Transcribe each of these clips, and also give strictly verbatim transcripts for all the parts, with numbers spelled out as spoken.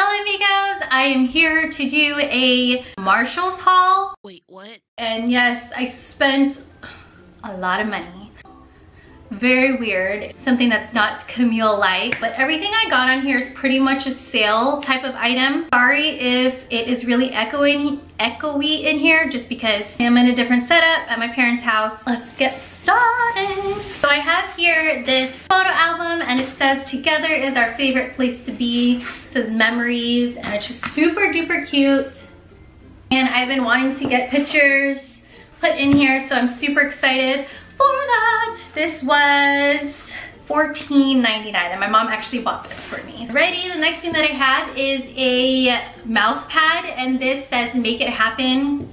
Hello amigos, I am here to do a Marshalls haul. Wait, what? And yes, I spent a lot of money. Very weird. Something that's not Camille-like, but everything I got on here is pretty much a sale type of item. Sorry if it is really echoing, echoey in here just because I'm in a different setup at my parents' house. Let's get started. So I have here this photo album and it says together is our favorite place to be. It says memories and it's just super duper cute. And I've been wanting to get pictures put in here, so I'm super excited for that. This was fourteen ninety-nine and my mom actually bought this for me. Alrighty, the next thing that I have is a mouse pad and this says make it happen.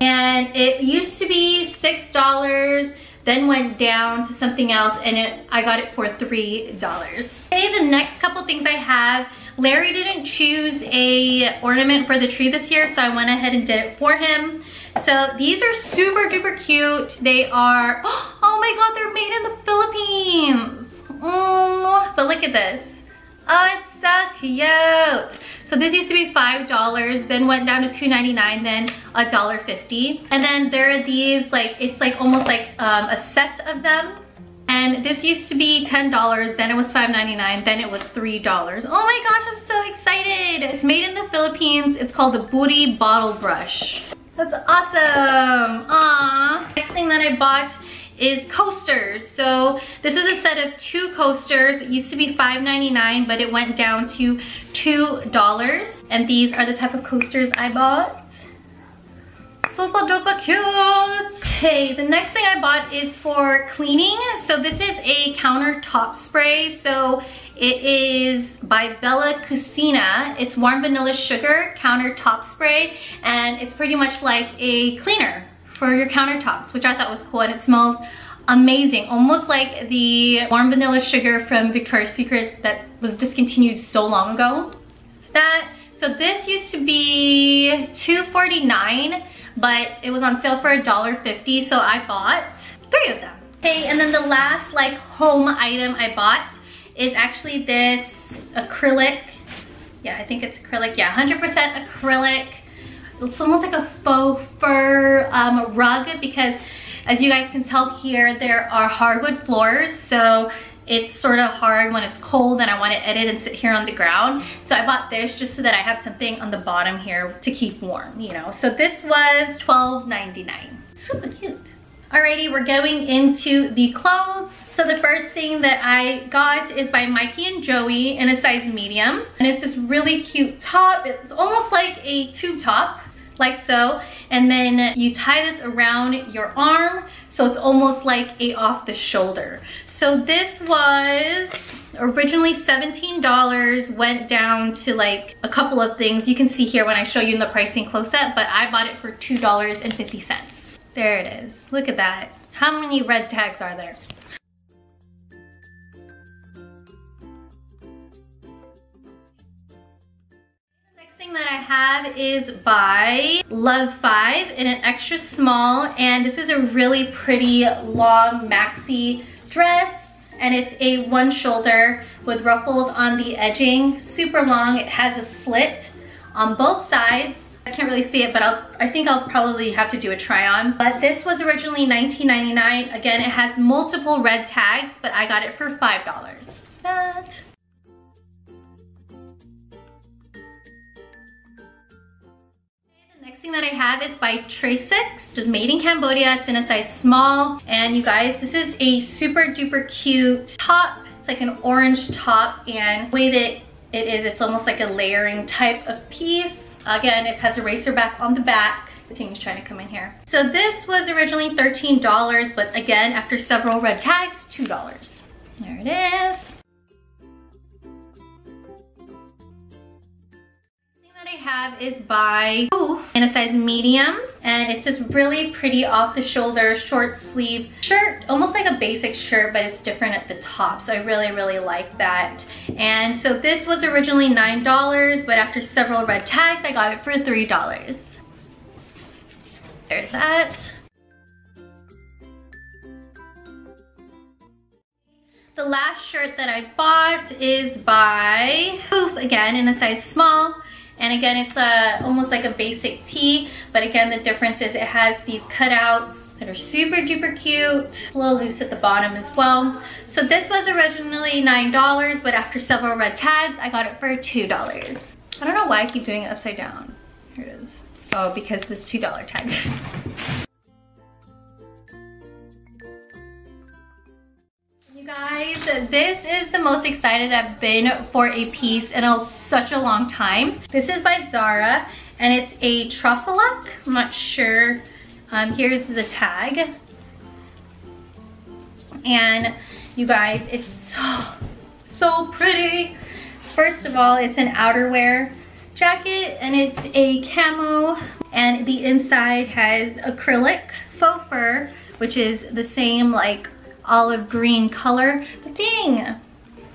And it used to be six dollars, then went down to something else, and it, I got it for three dollars. Okay, the next couple things I have, Larry didn't choose a ornament for the tree this year, so I went ahead and did it for him. So these are super duper cute. They are, oh my God, they're made in the Philippines. Oh, but look at this. Oh, it's so cute. So this used to be five dollars, then went down to two ninety-nine, then a dollar fifty. And then there are these, like, it's like almost like um, a set of them. And this used to be ten dollars, then it was five ninety-nine, then it was three dollars. Oh my gosh, I'm so excited. It's made in the Philippines. It's called the Buri Bottle Brush. That's awesome. Aww. Next thing that I bought is coasters. So this is a set of two coasters. It used to be five ninety-nine, but it went down to two dollars. And these are the type of coasters I bought. Super duper cute. Okay, the next thing I bought is for cleaning. So this is a countertop spray. So it is by Bella Cucina. It's warm vanilla sugar countertop spray. And it's pretty much like a cleaner for your countertops, which I thought was cool, and it smells amazing, almost like the warm vanilla sugar from Victoria's Secret that was discontinued so long ago. That so this used to be two forty-nine, but it was on sale for a dollar fifty, so I bought three of them. Okay, and then the last like home item I bought is actually this acrylic. Yeah, I think it's acrylic. Yeah, one hundred percent acrylic. It's almost like a faux fur um, rug because, as you guys can tell here, there are hardwood floors, so it's sort of hard when it's cold and I want to edit and sit here on the ground. So I bought this just so that I have something on the bottom here to keep warm, you know. So this was twelve ninety-nine. Super cute. Alrighty, we're going into the clothes. So the first thing that I got is by Mikey and Joey in a size medium. And it's this really cute top. It's almost like a tube top, like so, and then you tie this around your arm, so it's almost like a off the shoulder. So this was originally seventeen dollars, went down to like a couple of things. You can see here when I show you in the pricing close up, but I bought it for two dollars and fifty cents. There it is. Look at that. How many red tags are there? That I have is by love five in an extra small, and this is a really pretty long maxi dress, and it's a one shoulder with ruffles on the edging, super long. It has a slit on both sides. I can't really see it, but I'll, I think I'll probably have to do a try on. But this was originally nineteen ninety-nine. Again, it has multiple red tags, but I got it for five dollars. That. That I have is by Tracee X. It's made in Cambodia. It's in a size small, and you guys, this is a super duper cute top. It's like an orange top, and the way that it is, it's almost like a layering type of piece. Again, it has a racer back on the back. The thing is trying to come in here. So this was originally thirteen dollars, but again, after several red tags, two dollars. There it is. Have is by Poof in a size medium, and it's this really pretty off the shoulder short sleeve shirt, almost like a basic shirt, but it's different at the top, so I really really like that. And so this was originally nine dollars, but after several red tags I got it for three dollars. There's that. The last shirt that I bought is by Poof, again in a size small. And again, it's a, almost like a basic tee, but again, the difference is it has these cutouts that are super duper cute. It's a little loose at the bottom as well. So this was originally nine dollars, but after several red tags, I got it for two dollars. I don't know why I keep doing it upside down. Here it is. Oh, because the two dollar tag. You guys, this is the most excited I've been for a piece in a, such a long time. This is by Zara and it's a truffle look. I'm not sure. Um, here's the tag. And you guys, it's so, so pretty. First of all, it's an outerwear jacket and it's a camo, and the inside has acrylic faux fur, which is the same like olive green color, the thing.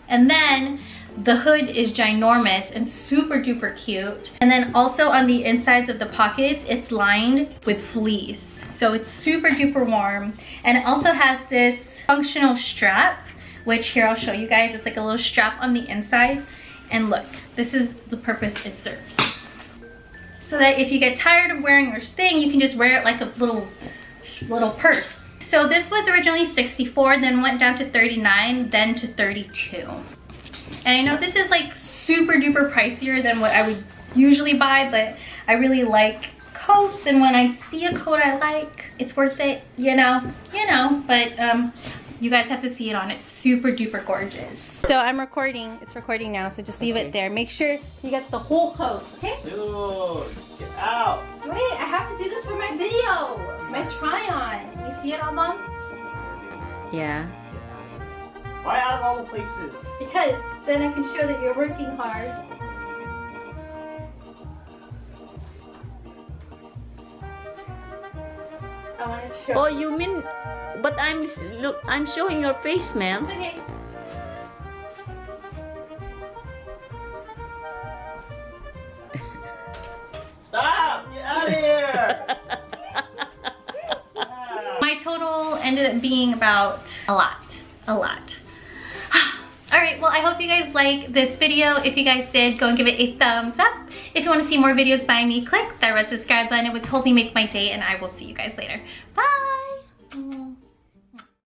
And then the hood is ginormous and super duper cute. And then also on the insides of the pockets, it's lined with fleece. So it's super duper warm. And it also has this functional strap, which here I'll show you guys. It's like a little strap on the inside. And look, this is the purpose it serves. So that if you get tired of wearing your thing, you can just wear it like a little, little purse. So this was originally sixty-four dollars, then went down to thirty-nine dollars, then to thirty-two dollars. And I know this is like super duper pricier than what I would usually buy, but I really like coats, and when I see a coat I like, it's worth it, you know, you know, but um, you guys have to see it on. It's super duper gorgeous. So I'm recording, it's recording now, so just leave okay. it there. Make sure you get the whole coat, okay? Dude, get out. Wait, I have to do this for my video. My try-on. You see it on Mom? Yeah. Why out of all the places? Because then I can show that you're working hard. I want to show. Oh, you mean? But I'm look. I'm showing your face, ma'am. It's okay. Stop! Get out of here! Total ended up being about a lot, a lot. All right, well, I hope you guys like this video. If you guys did, go and give it a thumbs up. If you want to see more videos by me, click the red subscribe button. It would totally make my day, and I will see you guys later. Bye.